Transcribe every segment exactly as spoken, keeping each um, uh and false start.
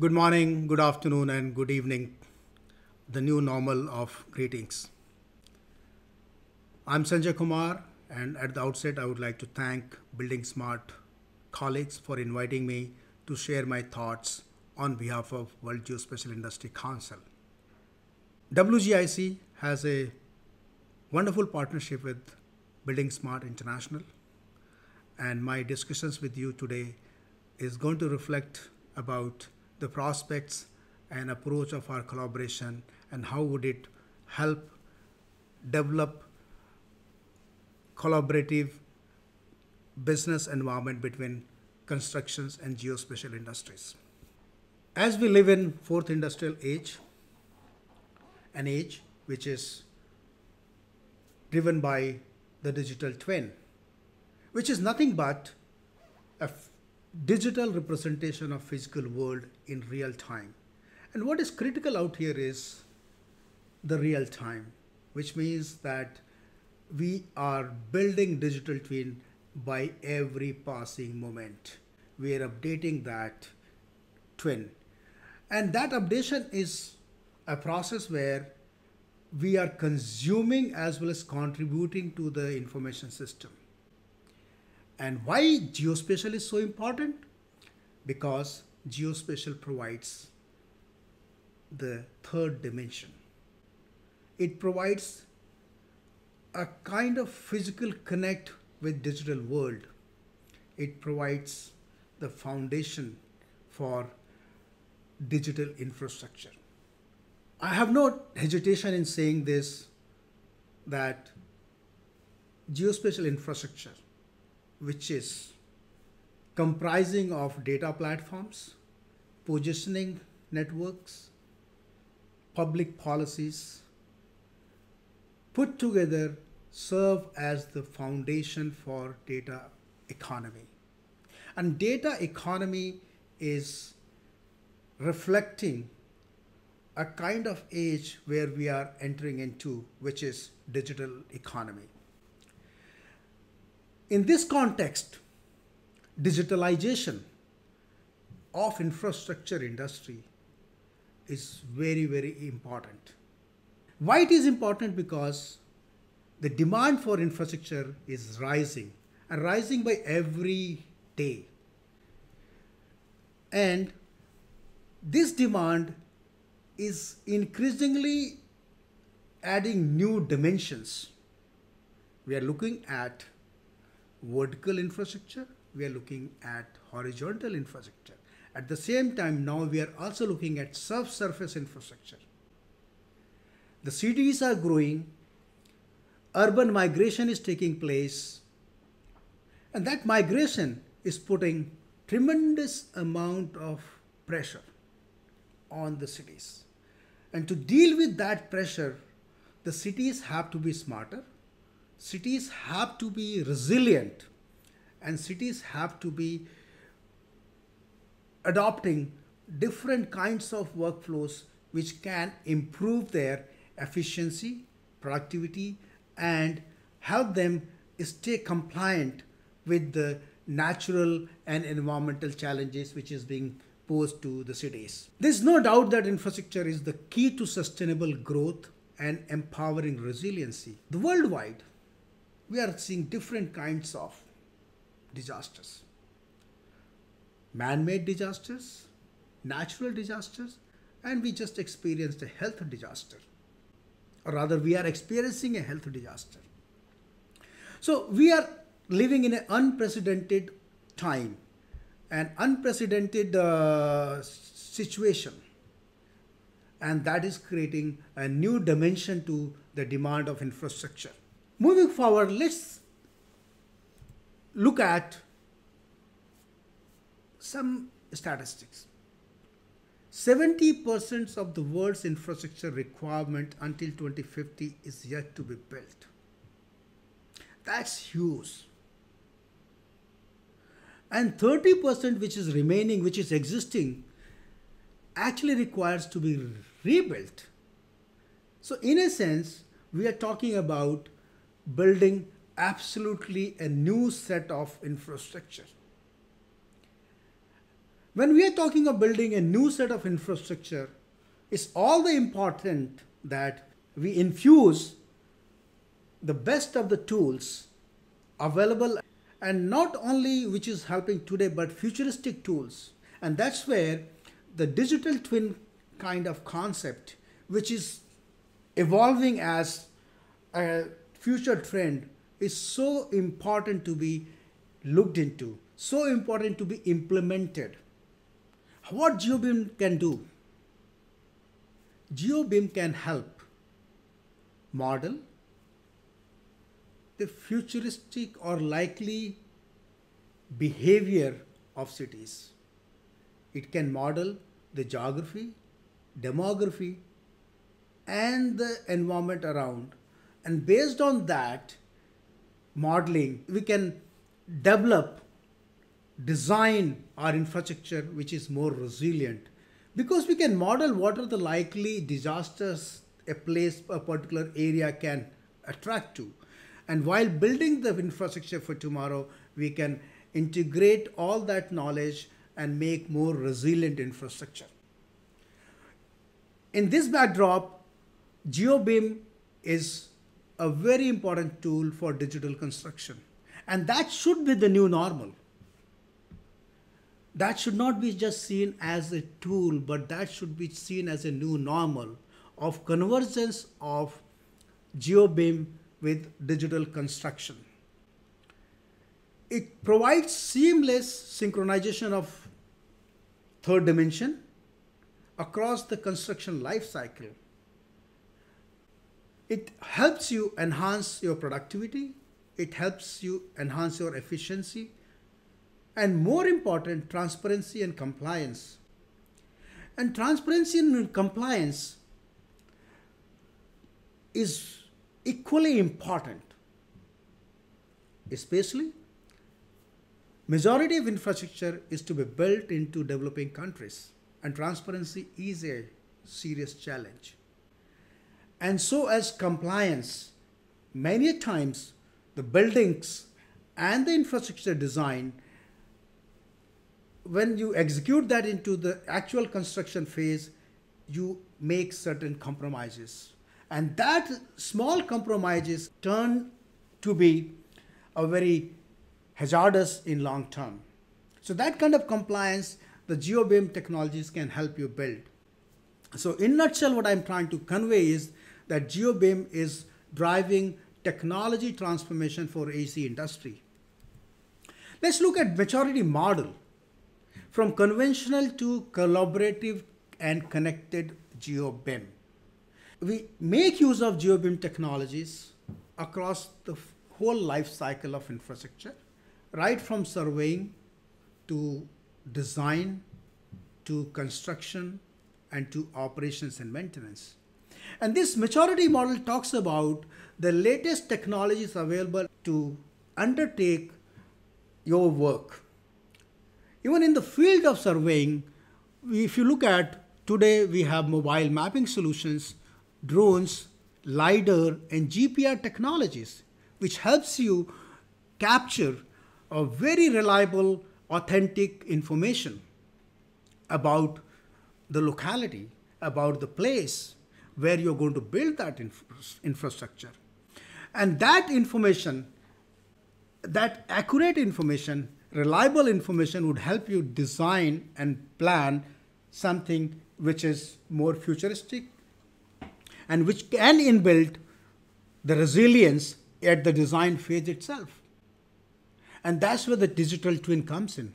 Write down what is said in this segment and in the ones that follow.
Good morning, good afternoon, and good evening, the new normal of greetings. I'm Sanjay Kumar, and at the outset, I would like to thank buildingSMART colleagues for inviting me to share my thoughts on behalf of World Geospatial Industry Council. W G I C has a wonderful partnership with buildingSMART International, and my discussions with you today is going to reflect about the prospects and approach of our collaboration and how would it help develop collaborative business environment between constructions and geospatial industries. As we live in fourth industrial age, an age which is driven by the digital twin, which is nothing but a digital representation of physical world in real time. And what is critical out here is the real time, which means that we are building digital twin by every passing moment. We are updating that twin. And that updation is a process where we are consuming as well as contributing to the information system. And why geospatial is so important? Because geospatial provides the third dimension. It provides a kind of physical connect with digital world. It provides the foundation for digital infrastructure. I have no hesitation in saying this, that geospatial infrastructure, which is comprising of data platforms, positioning networks, public policies, put together serve as the foundation for data economy. And data economy is reflecting a kind of age where we are entering into, which is digital economy. In this context, digitalization of infrastructure industry is very, very important. Why it is important? Because the demand for infrastructure is rising, and rising by every day. And this demand is increasingly adding new dimensions. We are looking at vertical infrastructure, we are looking at horizontal infrastructure. At the same time, now we are also looking at subsurface infrastructure. The cities are growing, urban migration is taking place, and that migration is putting tremendous amount of pressure on the cities. And to deal with that pressure, the cities have to be smarter. Cities have to be resilient, and cities have to be adopting different kinds of workflows which can improve their efficiency, productivity, and help them stay compliant with the natural and environmental challenges which is being posed to the cities. There's no doubt that infrastructure is the key to sustainable growth and empowering resiliency. The worldwide, we are seeing different kinds of disasters. Man-made disasters, natural disasters, and we just experienced a health disaster. Or rather, we are experiencing a health disaster. So we are living in an unprecedented time, an unprecedented uh, situation. And that is creating a new dimension to the demand of infrastructure. Moving forward, let's look at some statistics. seventy percent of the world's infrastructure requirement until twenty fifty is yet to be built. That's huge. And thirty percent which is remaining, which is existing, actually requires to be rebuilt. So in a sense, we are talking about building absolutely a new set of infrastructure. When we are talking of building a new set of infrastructure, it's all the important that we infuse the best of the tools available, and not only which is helping today, but futuristic tools. And that's where the digital twin kind of concept, which is evolving as a future trend, is so important to be looked into, so important to be implemented. What GeoBIM can do? GeoBIM can help model the futuristic or likely behavior of cities. It can model the geography, demography, and the environment around. And based on that modeling, we can develop, design our infrastructure which is more resilient, because we can model what are the likely disasters a place, a particular area can attract to. And while building the infrastructure for tomorrow, we can integrate all that knowledge and make more resilient infrastructure. In this backdrop, GeoBIM is a very important tool for digital construction. And that should be the new normal. That should not be just seen as a tool, but that should be seen as a new normal of convergence of GeoBIM with digital construction. It provides seamless synchronization of third dimension across the construction life cycle. It helps you enhance your productivity. It helps you enhance your efficiency, and more important, transparency and compliance. And transparency and compliance is equally important, especially majority of infrastructure is to be built into developing countries, and transparency is a serious challenge. And so as compliance, many times the buildings and the infrastructure design, when you execute that into the actual construction phase, you make certain compromises. And that small compromises turn to be a very hazardous in long term. So that kind of compliance, the GeoBIM technologies can help you build. So in a nutshell, what I'm trying to convey is that GeoBIM is driving technology transformation for A E C industry. Let's look at maturity model. From conventional to collaborative and connected GeoBIM. We make use of GeoBIM technologies across the whole life cycle of infrastructure, right from surveying to design, to construction, and to operations and maintenance. And this maturity model talks about the latest technologies available to undertake your work. Even in the field of surveying, if you look at today, we have mobile mapping solutions, drones, LIDAR, and G P R technologies, which helps you capture a very reliable, authentic information about the locality, about the place where you're going to build that infrastructure. And that information, that accurate information, reliable information would help you design and plan something which is more futuristic and which can inbuild the resilience at the design phase itself. And that's where the digital twin comes in.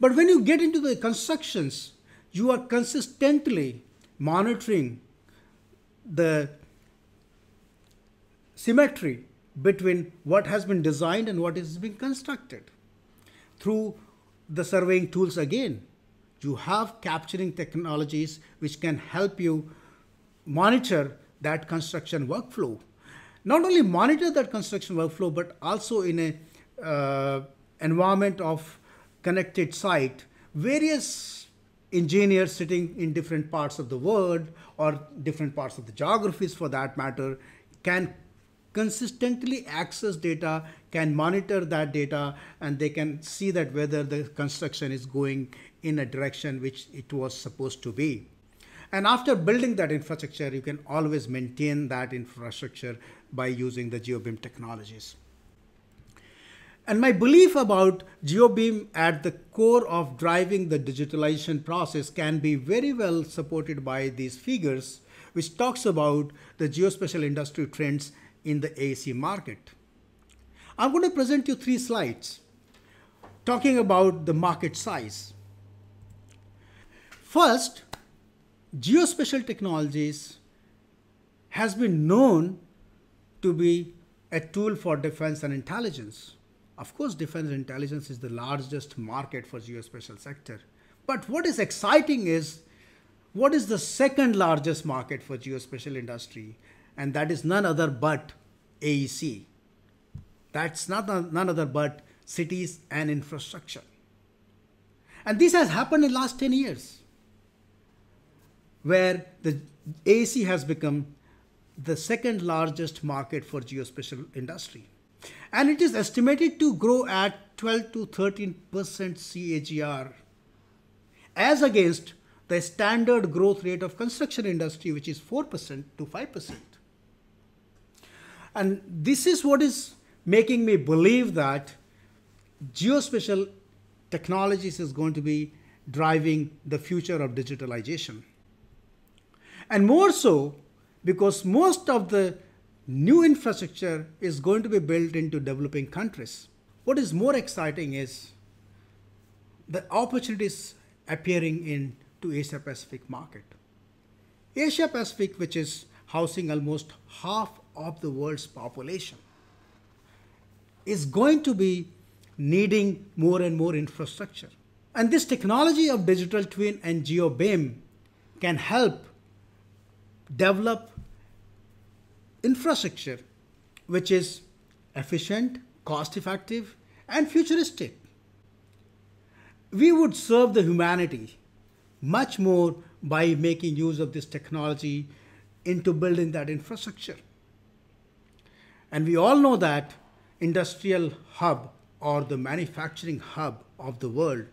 But when you get into the constructions, you are consistently monitoring the symmetry between what has been designed and what is being constructed. Through the surveying tools again, you have capturing technologies which can help you monitor that construction workflow. Not only monitor that construction workflow, but also in a uh, environment of connected site, various engineers sitting in different parts of the world or different parts of the geographies for that matter can consistently access data, can monitor that data, and they can see that whether the construction is going in a direction which it was supposed to be. And after building that infrastructure, you can always maintain that infrastructure by using the GeoBIM technologies. And my belief about GeoBIM at the core of driving the digitalization process can be very well supported by these figures, which talks about the geospatial industry trends in the A E C market. I'm going to present you three slides talking about the market size. First, geospatial technologies has been known to be a tool for defense and intelligence. Of course, defense and intelligence is the largest market for geospatial sector. But what is exciting is, what is the second largest market for geospatial industry? And that is none other but A E C. That's not none other but cities and infrastructure. And this has happened in the last ten years, where the A E C has become the second largest market for geospatial industry. And it is estimated to grow at twelve to thirteen percent C A G R, as against the standard growth rate of construction industry, which is four percent to five percent. And this is what is making me believe that geospatial technologies is going to be driving the future of digitalization. And more so, because most of the new infrastructure is going to be built into developing countries. What is more exciting is the opportunities appearing into Asia-Pacific market. Asia-Pacific, which is housing almost half of the world's population, is going to be needing more and more infrastructure. And this technology of digital twin and GeoBIM can help develop infrastructure which is efficient, cost-effective, and futuristic. We would serve the humanity much more by making use of this technology into building that infrastructure. And we all know that industrial hub or the manufacturing hub of the world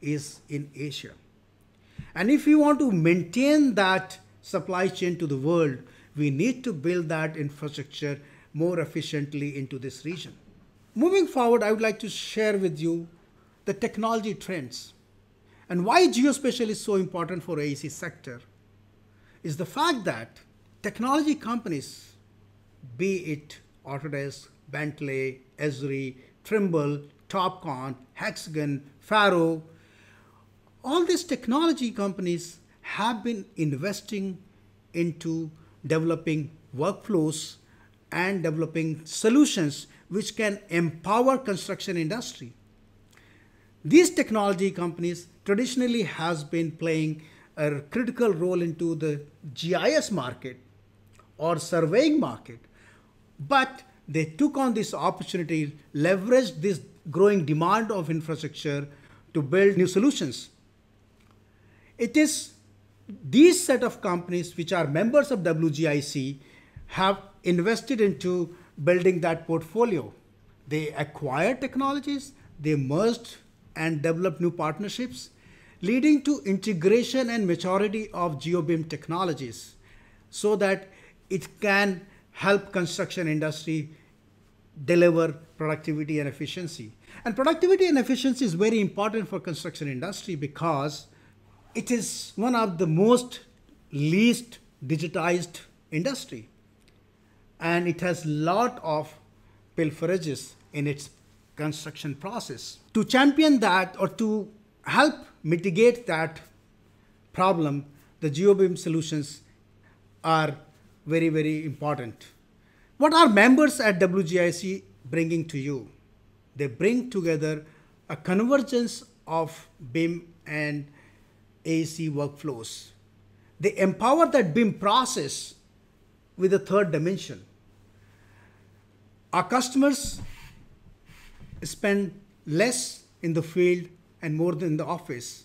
is in Asia. And if we want to maintain that supply chain to the world, we need to build that infrastructure more efficiently into this region. Moving forward, I would like to share with you the technology trends and why geospatial is so important for A E C sector is the fact that technology companies, be it Autodesk, Bentley, Esri, Trimble, Topcon, Hexagon, Faro, all these technology companies have been investing into developing workflows and developing solutions which can empower construction industry. These technology companies traditionally has been playing a critical role into the G I S market or surveying market, but they took on this opportunity, leveraged this growing demand of infrastructure to build new solutions. It is these set of companies which are members of W G I C have invested into building that portfolio. They acquired technologies, they merged and developed new partnerships, leading to integration and maturity of GeoBIM technologies so that it can help construction industry deliver productivity and efficiency. And productivity and efficiency is very important for construction industry because it is one of the most least digitized industry, and it has lot of pilferages in its construction process. To champion that or to help mitigate that problem, the GeoBIM solutions are very, very important. What are members at W G I C bringing to you? They bring together a convergence of B I M and A E C workflows. They empower that B I M process with a third dimension. Our customers spend less in the field and more than the office.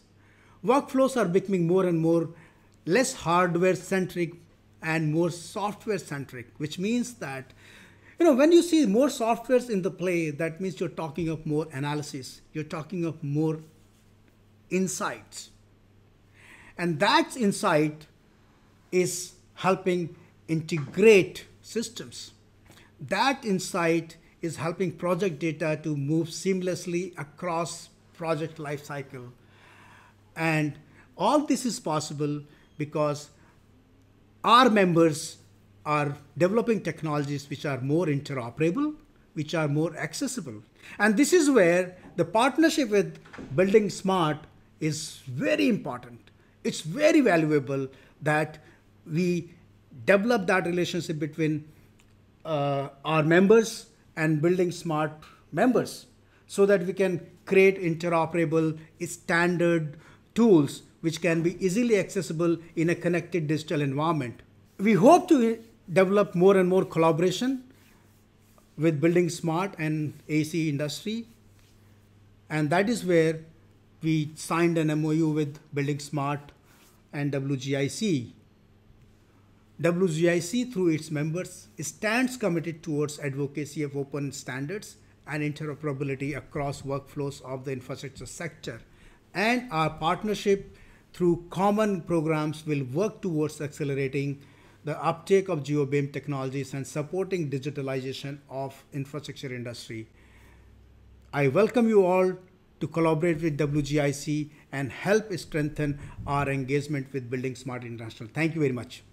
Workflows are becoming more and more less hardware centric and more software centric, which means that You know, when you see more softwares in the play, that means you're talking of more analysis. You're talking of more insights. And that insight is helping integrate systems. That insight is helping project data to move seamlessly across project lifecycle. And all this is possible because our members are developing technologies which are more interoperable, which are more accessible. And this is where the partnership with buildingSMART is very important. It's very valuable that we develop that relationship between uh, our members and buildingSMART members so that we can create interoperable standard tools which can be easily accessible in a connected digital environment. We hope to develop more and more collaboration with buildingSMART and A E C industry. And that is where we signed an M O U with buildingSMART and W G I C. W G I C, through its members, stands committed towards advocacy of open standards and interoperability across workflows of the infrastructure sector. And our partnership through common programs will work towards accelerating the uptake of GeoBIM technologies and supporting digitalization of infrastructure industry. I welcome you all to collaborate with W G I C and help strengthen our engagement with buildingSMART International. Thank you very much.